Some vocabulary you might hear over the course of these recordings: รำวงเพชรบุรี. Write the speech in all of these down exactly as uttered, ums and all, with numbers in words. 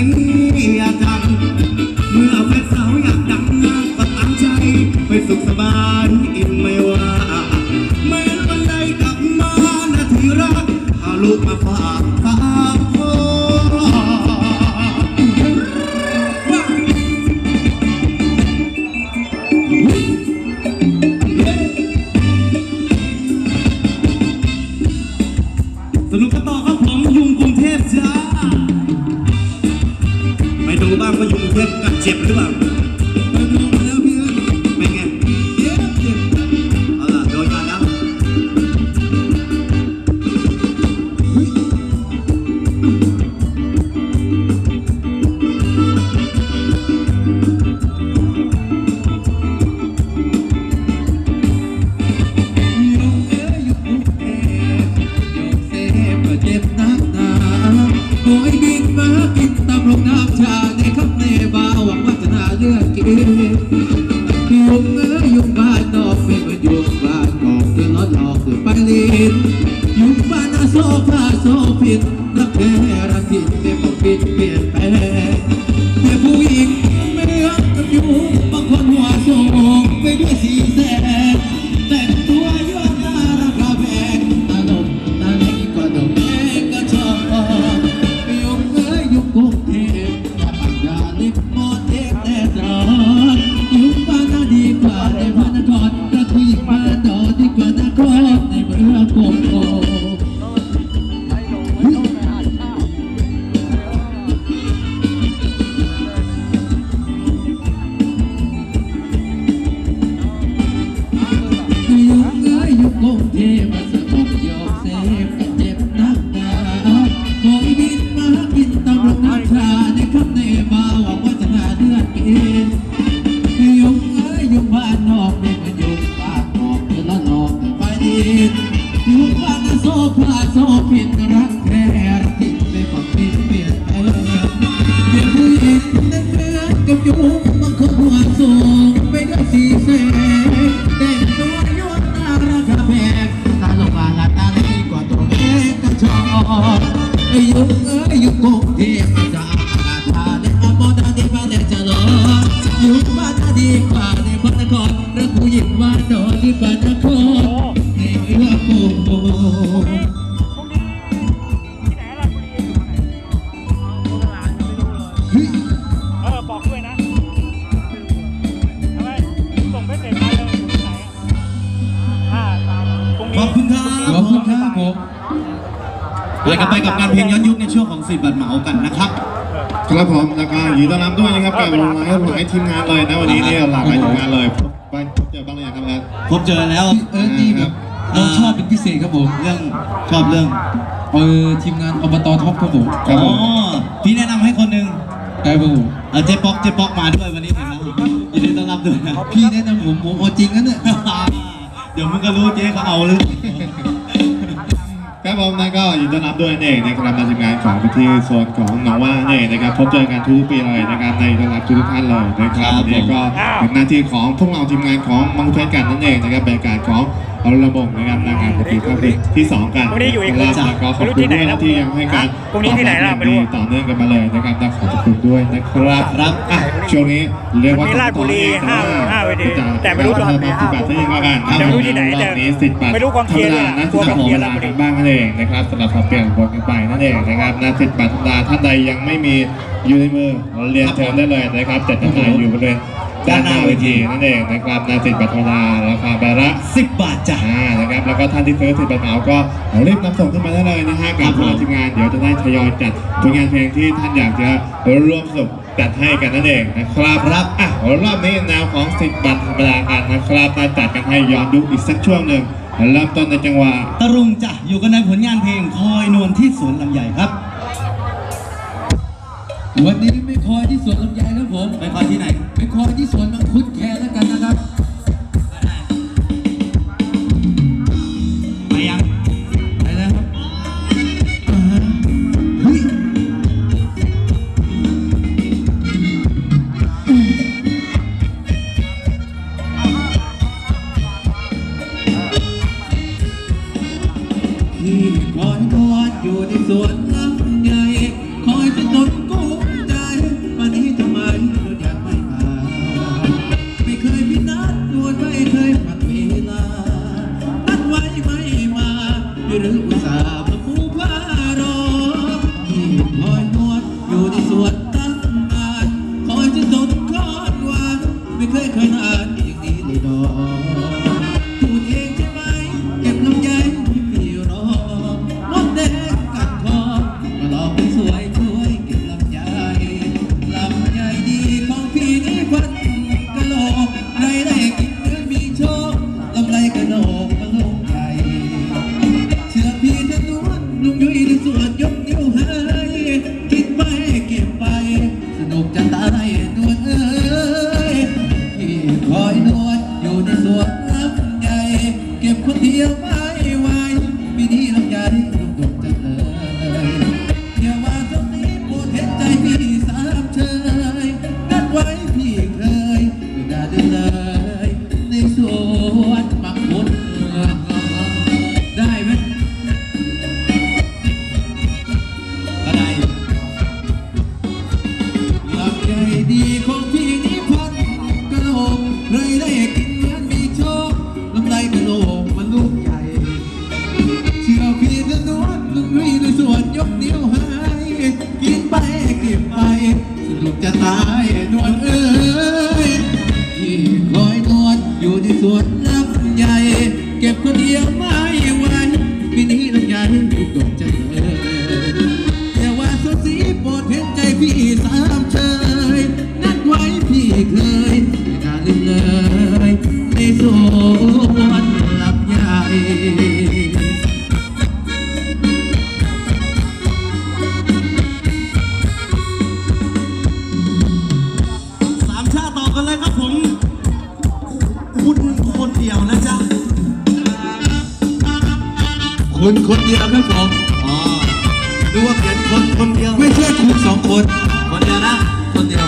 ที่คอยทอดอยู่ในสวนลำไยคอยจะต้นกุ้งใจ พี่สามเชยนัดไว้พี่เคยไม่ได้เลยในสวนมังคุดได้ไหมอะไรหลับใจดีของพี่นิพันธ์กระโหลกเลยได้กินเหมือนมีโชคลำไส้กระโหลกมันลูกใหญ่เชื่อพี่จะนวดลุยในสวนยกนิ้วให้กินไปเก็บไปสนุกจะตายนวลเอ้ยที่คอยนวดอยู่ในสวนลำไยเก็บคนเดียวไม่ไหวปีนี้ลำไยทุกดอกจะเอ่ยแต่ว่าสดสีโปรดเห็นใจพี่สามเชยนัดไว้พี่เคยอย่าลืมเลยในสวนลำไยคนคนเดียวครับผมอ๋อดูว่าเขียนคนคนเดียวไม่ใช่คุณสองคนคนเดียวนะคนเดียว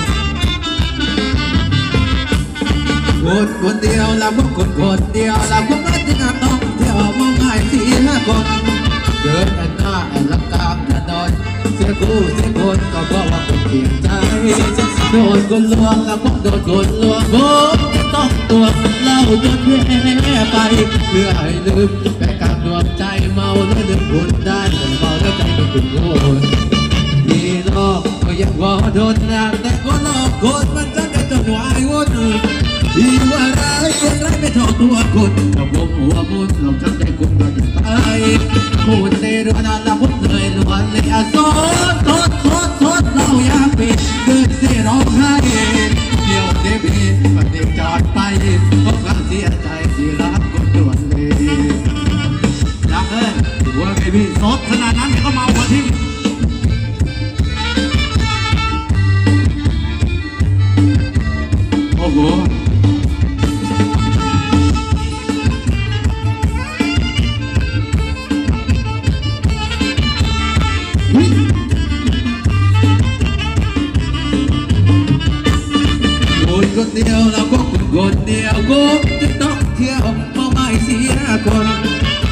คนคนเดียวเราพวกคนคนเดียวเราพวกรักที่น่าต้องเที่ยวมองง่ายสี่ห้าคนเดินแอนหน้าแอนหลังตามถนนเสียคู่เสียคนก็เพราะว่าคนเปลี่ยนใจโดนคนลวงเราพวกโดนคนลวงผมจะต้องตัวเราโดนแย่ไปเพื่อให้ลืมแต่การดวงใจเมาแล้วลืมคนได้แต่เมาแล้วใจเป็นคนโง่ที่โลกก็ยังว่าโดนนานแต่ก็หลอกคนมันจะได้จนวายวุ่นดีว่าร้ายร้ายไม่ทอตัวคนเราบวมหัวมุดเราจำใจคนเราจะตายพูดในเรื่องนั้นเราพูดเลยล้วนเลยอ่ะโซดโซดโซดโซดเราอยากปิดเดินเสียร้องไห้เดี่ยวเดบิตมันเด็กจอดไปเพราะความเสียใจที่รักคนด่วนเลยรักเอ้ยหัวไม่พี่ซดขนาดนั้นก็มาหัวทิ้งโอ้โหคนเดียวเราก็คนคนเดียวก็จะต้องเที่ยวมองไม่เสียคน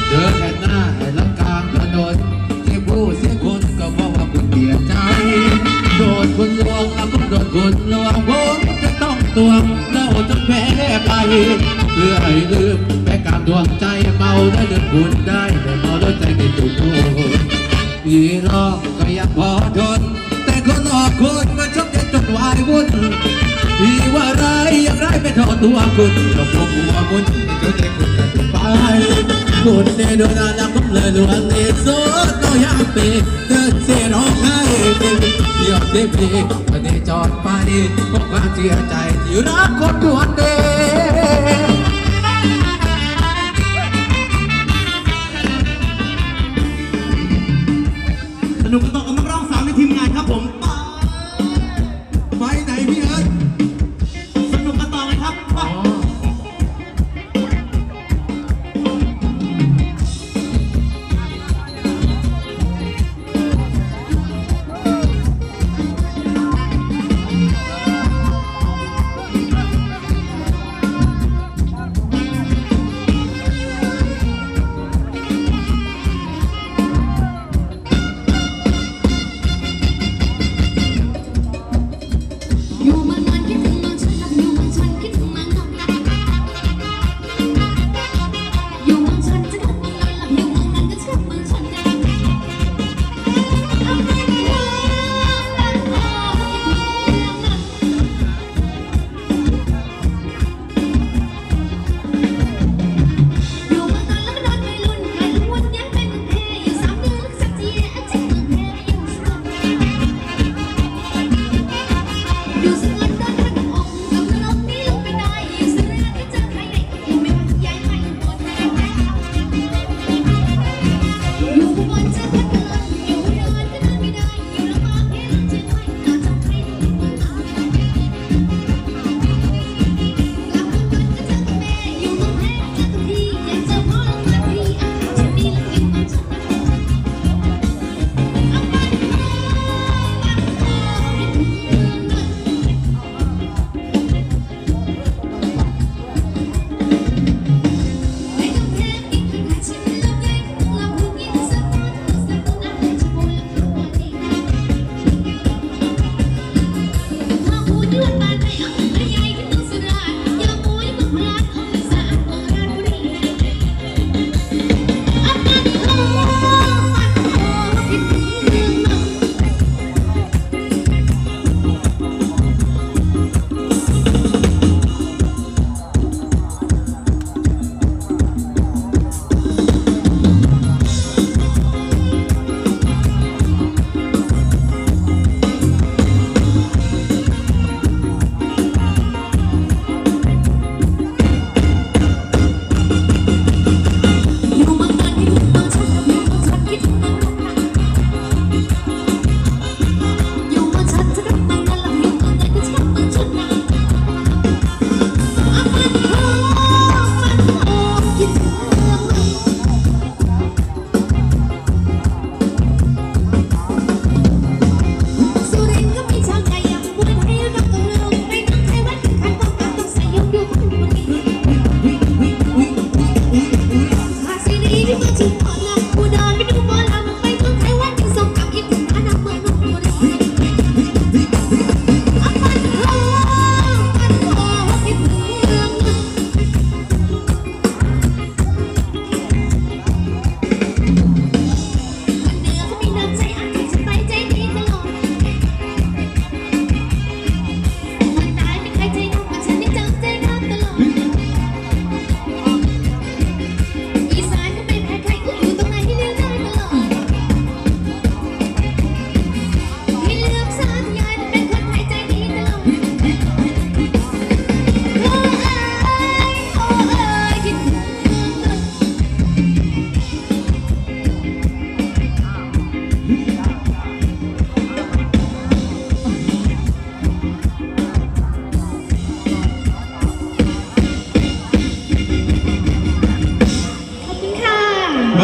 เดินแผ่นหน้าแผ่นหลังกลางถนนเสียผู้เสียคนก็เพราะว่าคนเปลี่ยนใจโดนคนลวงเราก็โดนคนลวงผมจะต้องตวงเราจนแพ้ไปเพื่อให้ลืมแพ้การดวงใจเมาได้ลืมคุณได้แต่เมาด้วยใจไม่ถูกพี่น้องก็ยังพอทนแต่คนหลอกคนมันชอบจะจนวายวุ่นพี่ว่าไรอย่างไรไม่ทอตัวคุณเราพบหัวมุนเจ้าใจคุณกันไปคุณในดวงตาเราพบเลยดวงเดียวโซ่ต่อยาเปย์เดินเสียร้องไห้เดี่ยวเดบิวันนี้จอดไปพบความเสียใจที่รักคนด่วนเดสนุกต่อกับนักร้องสาวในทีมงานครับผมไปไหนพี่เอิร์ธ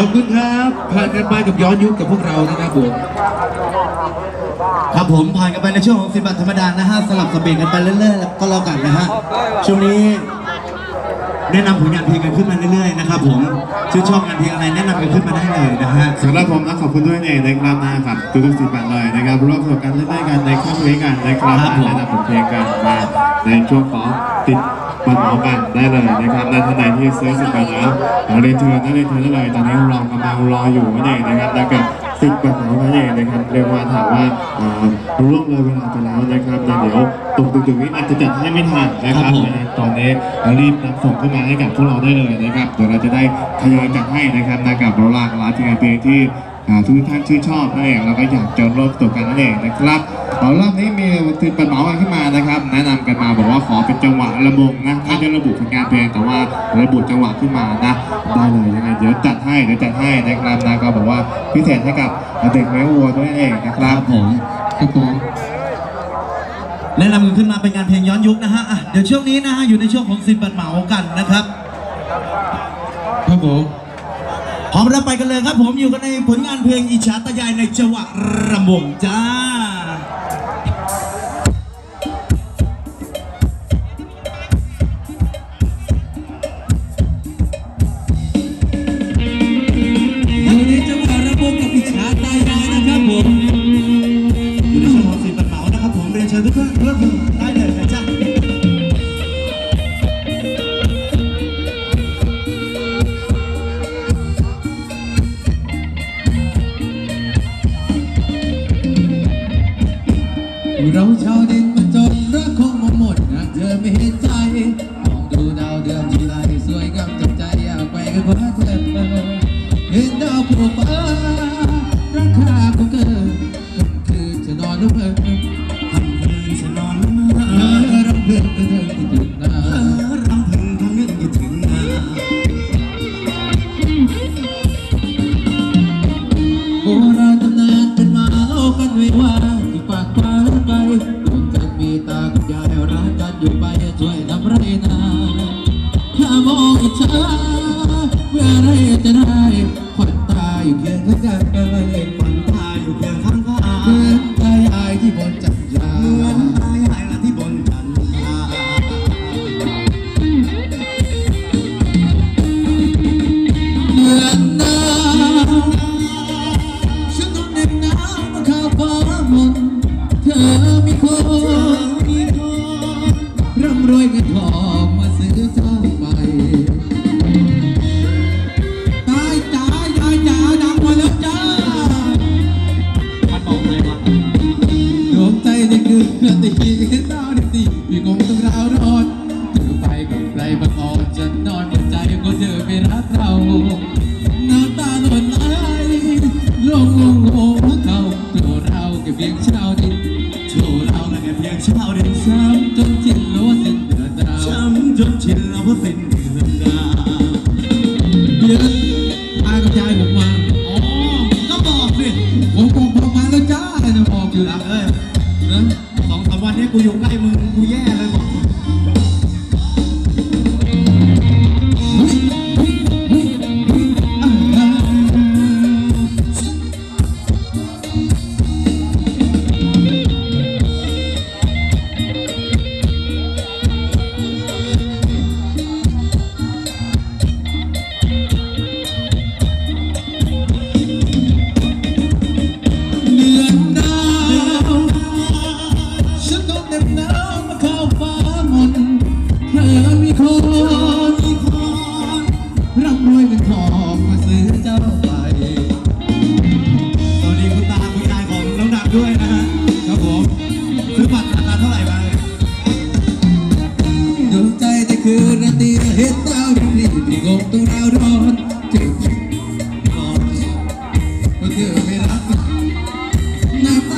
ขอบคุณครับผ่านกันไปกับย้อนยุคกับพวกเรานะครับผมครับผมผ่านกันไปในช่วงของศิลปะธรรมดานะฮะสลับสเปนกันไปเรื่อยๆก็แล้วกันนะฮะช่วงนี้แนะนำผลงานเพลงกันขึ้นมาเรื่อยๆนะครับผมชื่นชอบงานเพลงอะไรแนะนำกันขึ้นมาได้เลยนะฮะสำหรับผมนะขอบคุณด้วยเนี่ยในกราฟนะครับทุกๆสิบแปดเลยนะครับร่วมสนุกกันเล่นได้กันในครั้งนี้กันในกราฟและนำผลเพลงกันมาในช่วงของติดบันหมอกันได้เลยนะครับและท่านใดที่ซื้อสิบแปดแล้วเรียนเชิญได้เรียนเชิญได้เลยตอนนี้เรากำลังรออยู่เนี่ยนะครับแล้วก็ติดบันหมอกันเนี่ยนะครับเรียกว่าถามว่าร่วงเลยเวลาไปแล้วนะครับแต่เดี๋ยวตกตึกๆนี้อาจจะจัดให้ไม่ทันนะครับตอนนี้รีบนำส่งเข้ามาให้กับพวกเราได้เลยนะครับเดี๋ยวเราจะได้ทยอยจัดให้นะครับในกับเราหลากหลายเพลงที่ทุกท่านชื่นชอบนั่นเองเราก็อยากจะร่วมตัวกันนั่นเองนะครับเอารอบนี้มีติดปัญหาขึ้นมานะครับแนะนำกันมาบอกว่าขอเป็นจังหวะระบงนะไม่ได้ระบุผลงานเพลงแต่ว่าระบุจังหวะขึ้นมานะได้เลยยังไงเดี๋ยวจัดให้เดี๋ยวจัดให้นะครับนะก็บอกว่าพิเศษให้กับเด็กแม่วัวนั่นเองนะครับผมครับผมแนะนำขึ้นมาเป็นงานเพลงย้อนยุคนะฮะเดี๋ยวช่วงนี้นะฮะอยู่ในช่วงของศิลปะเหมากันนะครับครับผมพร้อมแล้วไปกันเลยครับผมอยู่กันในผลงานเพลงอิจฉาตายายในจังหวะรำวงจ้าอยู่ในจังหวะรำวงกับอิจฉาตายายนะครับผมอยู่ในช่วงของศิลปะเหมานะครับผมเรียนเชิญทุกท่านร่วมมือได้เลยนะจ๊ะเราชาวดินมาจนรักคงมาหมดหากเธอไม่เห็นใจมองดูดาวเดือนที่ไรสวยงามจับใจอยากไปกับเธอเห็นดาวผู้ฟ้าราคาของเธอค่ำคืนจะนอนละเมอค่ำคืนจะนอนละเมอรำพึงกับเธอคิดถึงนะรำพึงกับเธอคิดถึงนะโบราณตำนานเป็นมาเล่ากันไว้ว่าที่ปากว่าดวงจันทร์มีตากับยายรักกันอยู่ไปช่วยทำไรนาถ้ามองอิจฉาเมื่อไรจะได้ขวัญตาอยู่เคียงข้างกันขวัญตาอยู่เคียงข้างกันเหมือนตายายที่บนจันทราเหมือนตายายที่บนจันทราเหมือนน้ำฉันต้องเด็กน้ำมาข้าวฟ้ามนเธอมีคนร่ำรวยเงินทองมาซื้อเธอไปตายตายตายจ๋าดังมาแล้วจ้ามันบอกเลยว่าดวงใจเด็กดึกเพื่อนตีกันเต้าเด็กตีพี่คงต้องราวรอดเธอไปกับใครบางอ่อนจะนอนบนใจก็เธอไม่รักเราน้ำตาหล่นไหลลงลงโง่เขาโดนเราแค่เพียงเช้าดิเช้าเดินช้ำจนชินแล้วว่าเส้นเดือดดาวช้ำจนชินแล้วว่าเส้นเดือดดาวเดือดอากับยายผมมาอ๋อก็บอกสิผมบอกบอกมาแล้วจ้าจะบอกอยู่หลังเอ้ยนะสองสามวันนี้กูอยู่ใกล้มึงกูแย่เลยบอกน้ำตา